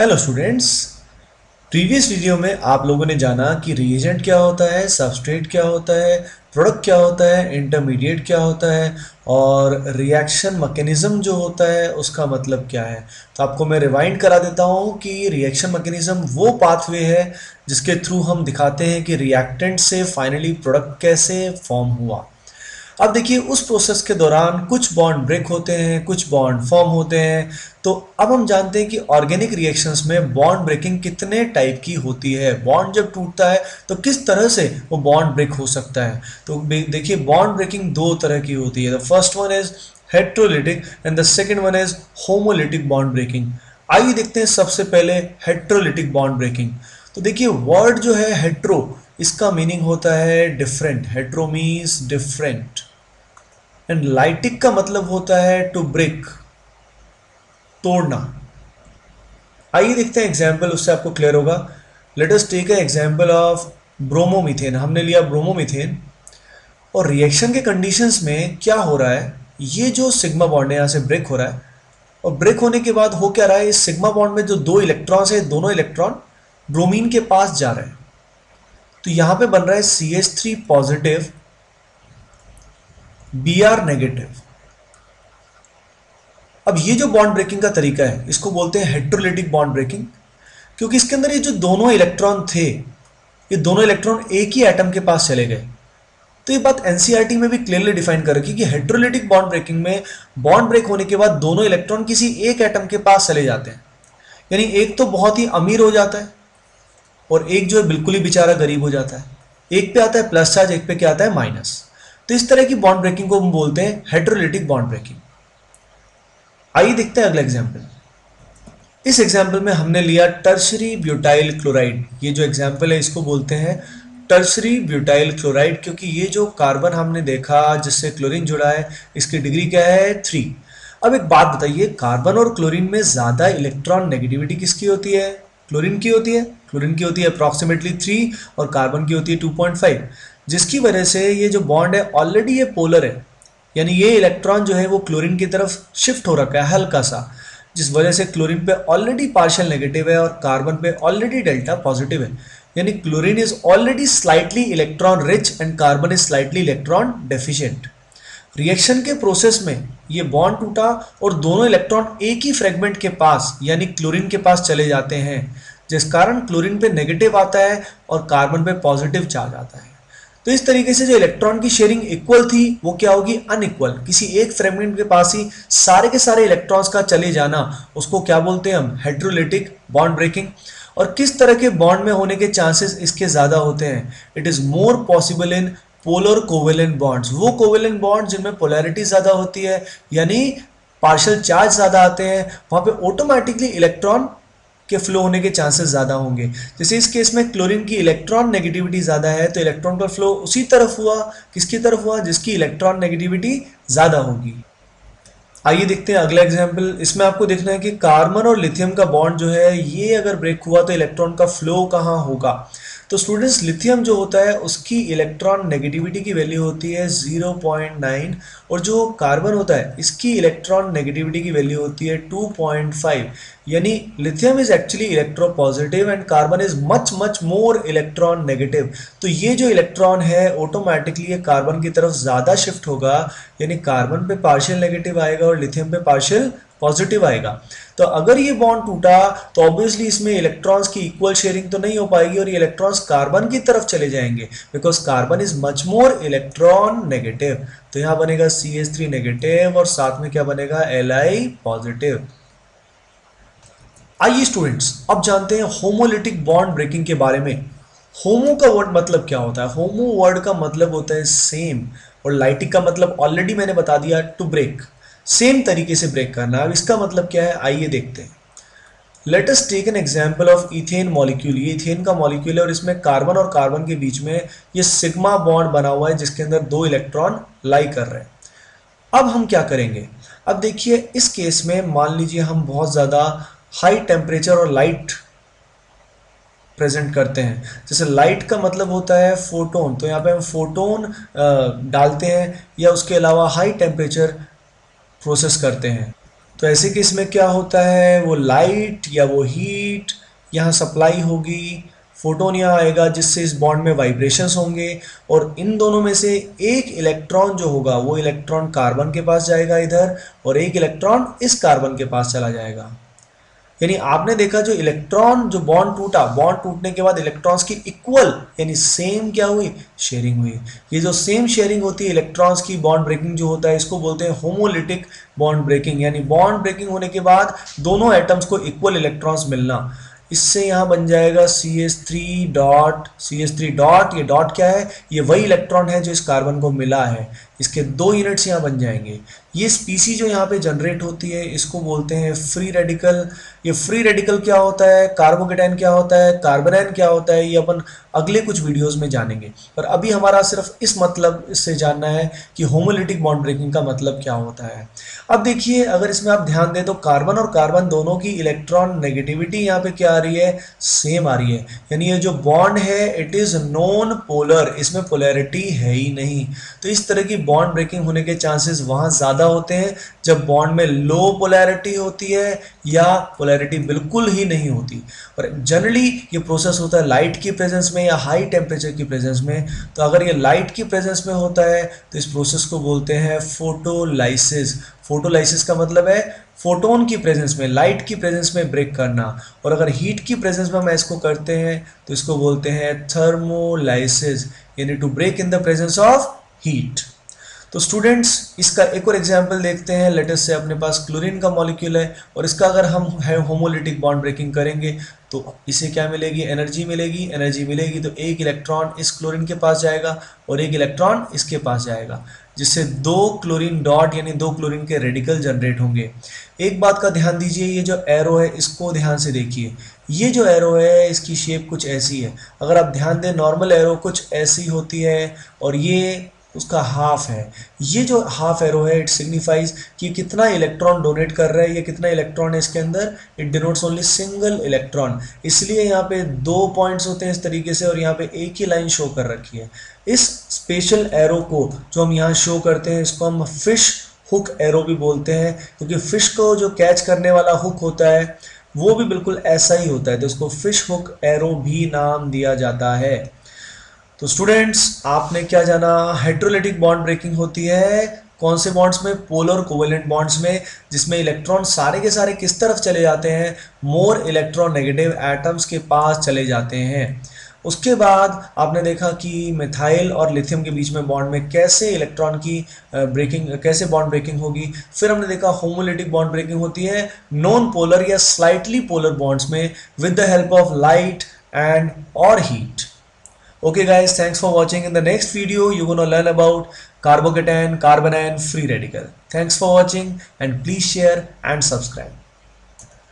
Hello students, previous video में आप लोगों ने जाना कि रिएजेंट क्या होता है, सबस्ट्रेट क्या होता है, प्रोडक्ट क्या होता है, इंटरमीडिएट क्या होता है और रिएक्शन मैकेनिज़्म जो होता है उसका मतलब क्या है। तो आपको मैं रिवाइंड करा देता हूँ कि रिएक्शन मैकेनिज़्म वो पाथवे है जिसके थ्रू हम दिखाते हैं कि रिएक्टेंट से फाइनली प्रोडक्ट कैसे फॉर्म हुआ। अब देखिए, उस प्रोसेस के दौरान कुछ बॉन्ड ब्रेक होते हैं, कुछ बॉन्ड फॉर्म होते हैं। तो अब हम जानते हैं कि ऑर्गेनिक रिएक्शंस में बॉन्ड ब्रेकिंग कितने टाइप की होती है, बॉन्ड जब टूटता है तो किस तरह से वो बॉन्ड ब्रेक हो सकता है। तो देखिए, बॉन्ड ब्रेकिंग दो तरह की होती है। The first one is heterolytic and the second one is homolytic bond breaking. आइए देखते हैं सबसे पहले हेटेरोलिटिक बॉन्ड ब्रेकिंग। तो देखिए, वर्ड जो है हेट्रो, इसका मीनिंग होता है different. Hetero means different and lytic का मतलब होता है टू ब्रेक, तोड़ना। आइए देखते हैं एग्जाम्पल, उससे आपको क्लियर होगा। Let us take an example of bromomethane. हमने लिया ब्रोमोमीथेन और रिएक्शन के कंडीशंस में क्या हो रहा है, ये जो सिग्मा बॉन्ड है यहाँ से ब्रेक हो रहा है और ब्रेक होने के बाद हो क्या रहा है, इस सिग्मा बॉन्ड में जो दो इलेक्ट्रॉन्स है, दोनों इलेक्ट्रॉन ब्रोमीन के पास जा रहे हैं। तो यहाँ पे बन रहा है CH3 पॉजिटिव Br नेगेटिव। अब ये जो बॉन्ड ब्रेकिंग का तरीका है इसको बोलते हैं हेटेरोलिटिक बॉन्ड ब्रेकिंग, क्योंकि इसके अंदर ये जो दोनों इलेक्ट्रॉन थे, ये दोनों इलेक्ट्रॉन एक ही एटम के पास चले गए। तो ये बात NCERT में भी क्लियरली डिफाइन कर रखी कि हेटेरोलिटिक बॉन्ड ब्रेकिंग में बॉन्ड ब्रेक होने के बाद दोनों इलेक्ट्रॉन किसी एक एटम के पास चले जाते हैं, यानी एक तो बहुत ही अमीर हो जाता है और एक जो है बिल्कुल ही बेचारा गरीब हो जाता है। एक पे आता है प्लस चार्ज, एक पे क्या आता है माइनस। तो इस तरह की बॉन्ड ब्रेकिंग को हम बोलते हैं हेटेरोलिटिक बॉन्ड ब्रेकिंग। आइए देखते हैं अगला एग्जाम्पल। इस एग्जाम्पल में हमने लिया टर्शरी ब्यूटाइल क्लोराइड। ये जो एग्जाम्पल है इसको बोलते हैं टर्शरी ब्यूटाइल क्लोराइड, क्योंकि ये जो कार्बन हमने देखा जिससे क्लोरीन जुड़ा है, इसकी डिग्री क्या है, 3। अब एक बात बताइए, कार्बन और क्लोरीन में ज़्यादा इलेक्ट्रॉन नेगेटिविटी किसकी होती है, क्लोरीन की होती है। क्लोरीन की होती है अप्रॉक्सीमेटली 3 और कार्बन की होती है 2.5, जिसकी वजह से ये जो बॉन्ड है ऑलरेडी ये पोलर है, यानी ये इलेक्ट्रॉन जो है वो क्लोरीन की तरफ शिफ्ट हो रखा है हल्का सा, जिस वजह से क्लोरीन पे ऑलरेडी पार्शियल नेगेटिव है और कार्बन पे ऑलरेडी डेल्टा पॉजिटिव है, यानी chlorine is already slightly electron rich and carbon is slightly electron deficient. Reaction के प्रोसेस में ये बॉन्ड टूटा और दोनों इलेक्ट्रॉन एक ही फ्रेगमेंट के पास यानी क्लोरीन के पास चले जाते हैं, जिस कारण क्लोरीन पे नेगेटिव आता है और कार्बन पे पॉजिटिव चार्ज आता है। तो इस तरीके से जो इलेक्ट्रॉन की शेयरिंग इक्वल थी वो क्या होगी, अनइक्वल। किसी एक फ्रेगमेंट के पास ही सारे के सारे इलेक्ट्रॉन्स का चले जाना, उसको क्या बोलते हैं हम, हेटेरोलिटिक बॉन्ड ब्रेकिंग। और किस तरह के बॉन्ड में होने के चांसेस इसके ज़्यादा होते हैं, it is more possible in polar covalent bonds. वो कोवेलेंट बॉन्ड जिनमें पोलैरिटी ज़्यादा होती है, यानी पार्शियल चार्ज ज़्यादा आते हैं, वहाँ पे ऑटोमेटिकली इलेक्ट्रॉन के फ्लो होने के चांसेस ज़्यादा होंगे। जैसे इस केस में क्लोरीन की इलेक्ट्रॉन नेगेटिविटी ज़्यादा है तो इलेक्ट्रॉन का फ्लो उसी तरफ हुआ, किसकी तरफ हुआ, जिसकी इलेक्ट्रॉन नेगेटिविटी ज़्यादा होगी। आइए देखते हैं अगला एग्जाम्पल। इसमें आपको देखना है कि कार्बन और लिथियम का बॉन्ड जो है ये अगर ब्रेक हुआ तो इलेक्ट्रॉन का फ्लो कहाँ होगा। तो स्टूडेंट्स, लिथियम जो होता है उसकी इलेक्ट्रॉन नेगेटिविटी की वैल्यू होती है 0.9 और जो कार्बन होता है इसकी इलेक्ट्रॉन नेगेटिविटी की वैल्यू होती है 2.5, यानी lithium is actually electro positive and carbon is much much more electron negative. तो ये जो इलेक्ट्रॉन है ऑटोमेटिकली ये कार्बन की तरफ ज़्यादा शिफ्ट होगा, यानी कार्बन पे पार्शियल नेगेटिव आएगा और लिथियम पे पार्शियल पॉजिटिव आएगा। तो अगर ये बॉन्ड टूटा तो ऑब्वियसली इसमें इलेक्ट्रॉन्स की इक्वल शेयरिंग तो नहीं हो पाएगी और ये इलेक्ट्रॉन्स कार्बन की तरफ चले जाएंगे because carbon is much more electron negative. तो यहाँ बनेगा CH3 नेगेटिव और साथ में क्या बनेगा, Li पॉजिटिव। आइए स्टूडेंट्स, अब जानते हैं होमोलिटिक बॉन्ड ब्रेकिंग के बारे में। होमो का वर्ड मतलब क्या होता है, होमो वर्ड का मतलब होता है सेम और लाइटिक का मतलब ऑलरेडी मैंने बता दिया, टू ब्रेक, सेम तरीके से ब्रेक करना। अब इसका मतलब क्या है, आइए देखते हैं। Let us take an example of ethane molecule. ये ईथेन का मॉलिक्यूल है और इसमें कार्बन और कार्बन के बीच में ये सिग्मा बॉन्ड बना हुआ है जिसके अंदर दो इलेक्ट्रॉन लाई कर रहे हैं। अब हम क्या करेंगे, अब देखिए इस केस में मान लीजिए हम बहुत ज़्यादा हाई टेम्परेचर और लाइट प्रेजेंट करते हैं। जैसे लाइट का मतलब होता है फोटोन, तो यहाँ पर हम फोटोन डालते हैं या उसके अलावा हाई टेम्परेचर प्रोसेस करते हैं। तो ऐसे केस में क्या होता है, वो लाइट या वो हीट यहाँ सप्लाई होगी, फोटोन यहाँ आएगा जिससे इस बॉन्ड में वाइब्रेशंस होंगे और इन दोनों में से एक इलेक्ट्रॉन जो होगा वो इलेक्ट्रॉन कार्बन के पास जाएगा इधर और एक इलेक्ट्रॉन इस कार्बन के पास चला जाएगा। यानी आपने देखा जो इलेक्ट्रॉन जो बॉन्ड टूटा, बॉन्ड टूटने के बाद इलेक्ट्रॉन्स की इक्वल यानी सेम क्या हुई, शेयरिंग हुई। ये जो सेम शेयरिंग होती है इलेक्ट्रॉन्स की, बॉन्ड ब्रेकिंग जो होता है इसको बोलते हैं होमोलिटिक बॉन्ड ब्रेकिंग। यानी बॉन्ड ब्रेकिंग होने के बाद दोनों एटम्स को इक्वल इलेक्ट्रॉन्स मिलना। इससे यहाँ बन जाएगा CH3 डॉट। ये डॉट क्या है, ये वही इलेक्ट्रॉन है जो इस कार्बन को मिला है, इसके दो यूनिट्स यहाँ बन जाएंगे। ये स्पीसी जो यहाँ पे जनरेट होती है इसको बोलते हैं फ्री रेडिकल। ये फ्री रेडिकल क्या होता है, कार्बोकेटाइन क्या होता है, कार्बोनाइन क्या होता है, ये अपन अगले कुछ वीडियोस में जानेंगे। पर अभी हमारा सिर्फ इस मतलब इससे जानना है कि होमोलिटिक बॉन्ड ब्रेकिंग का मतलब क्या होता है। अब देखिए अगर इसमें आप ध्यान दें तो कार्बन और कार्बन दोनों की इलेक्ट्रॉन नेगेटिविटी यहाँ पे क्या आ रही है, सेम आ रही है। यानी ये जो बॉन्ड है इट इज़ नॉन पोलर, इसमें पोलैरिटी है ही नहीं। तो इस तरह की बॉन्ड ब्रेकिंग होने के चांसेस वहाँ ज़्यादा होते हैं जब बॉन्ड में लो पोलैरिटी होती है या पोलैरिटी बिल्कुल ही नहीं होती। और जनरली ये प्रोसेस होता है लाइट की प्रेजेंस में या हाई टेम्परेचर की प्रेजेंस में। तो अगर ये लाइट की प्रेजेंस में होता है तो इस प्रोसेस को बोलते हैं फोटोलाइसिस। फोटोलाइसिस का मतलब है फोटोन की प्रेजेंस में, लाइट की प्रेजेंस में ब्रेक करना। और अगर हीट की प्रेजेंस में हम इसको करते हैं तो इसको बोलते हैं थर्मोलाइसिस, यानी to break in the presence of heat. तो स्टूडेंट्स इसका एक और एग्जाम्पल देखते हैं। लेट अस से अपने पास क्लोरीन का मॉलिक्यूल है और इसका अगर हम होमोलिटिक बॉन्ड ब्रेकिंग करेंगे तो इसे क्या मिलेगी, एनर्जी मिलेगी। एनर्जी मिलेगी तो एक इलेक्ट्रॉन इस क्लोरीन के पास जाएगा और एक इलेक्ट्रॉन इसके पास जाएगा, जिससे दो क्लोरीन डॉट यानी दो क्लोरीन के रेडिकल जनरेट होंगे। एक बात का ध्यान दीजिए, ये जो एरो है इसको ध्यान से देखिए। ये जो एरो है इसकी शेप कुछ ऐसी है, अगर आप ध्यान दें नॉर्मल एरो कुछ ऐसी होती है और ये उसका हाफ है। ये जो हाफ एरो है इट सिग्निफाइज कि कितना इलेक्ट्रॉन डोनेट कर रहा है, ये कितना इलेक्ट्रॉन है इसके अंदर, it denotes only single electron. इसलिए यहाँ पे दो पॉइंट्स होते हैं इस तरीके से और यहाँ पे एक ही लाइन शो कर रखी है। इस स्पेशल एरो को जो हम यहाँ शो करते हैं इसको हम फिश हुक एरो भी बोलते हैं, क्योंकि फिश को जो कैच करने वाला हुक होता है वो भी बिल्कुल ऐसा ही होता है, तो उसको फिश हुक एरो भी नाम दिया जाता है। तो स्टूडेंट्स आपने क्या जाना, हेट्रोलिटिक बॉन्ड ब्रेकिंग होती है कौन से बॉन्ड्स में, पोलर कोवेलेंट बॉन्ड्स में, जिसमें इलेक्ट्रॉन सारे के सारे किस तरफ चले जाते हैं, मोर इलेक्ट्रॉन नेगेटिव एटम्स के पास चले जाते हैं। उसके बाद आपने देखा कि मिथाइल और लिथियम के बीच में बॉन्ड में कैसे इलेक्ट्रॉन की ब्रेकिंग, कैसे बॉन्ड ब्रेकिंग होगी। फिर हमने देखा होमोलिटिक बॉन्ड ब्रेकिंग होती है नॉन पोलर या स्लाइटली पोलर बॉन्ड्स में with the help of light and और heat. Okay guys, thanks for watching. In the next video you're going to learn about carbocation, carbon ion, free radical. Thanks for watching and please share and subscribe.